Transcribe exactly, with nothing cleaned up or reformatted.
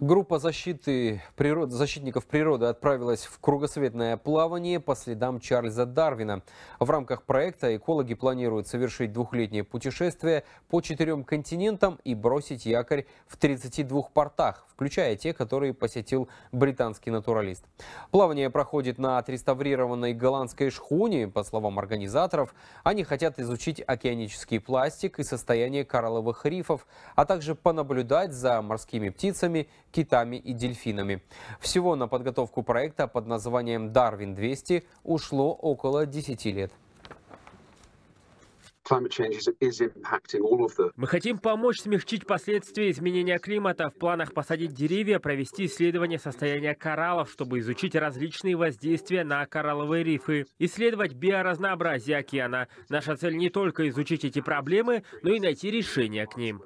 Группа защиты природ, защитников природы отправилась в кругосветное плавание по следам Чарльза Дарвина. В рамках проекта экологи планируют совершить двухлетнее путешествие по четырем континентам и бросить якорь в тридцати двух портах, включая те, которые посетил британский натуралист. Плавание проходит на отреставрированной голландской шхуне. По словам организаторов, они хотят изучить океанический пластик и состояние коралловых рифов, а также понаблюдать за морскими птицами, китами и дельфинами. Всего на подготовку проекта под названием «Дарвин двести» ушло около десяти лет. Мы хотим помочь смягчить последствия изменения климата. В планах посадить деревья, провести исследование состояния кораллов, чтобы изучить различные воздействия на коралловые рифы, исследовать биоразнообразие океана. Наша цель не только изучить эти проблемы, но и найти решения к ним.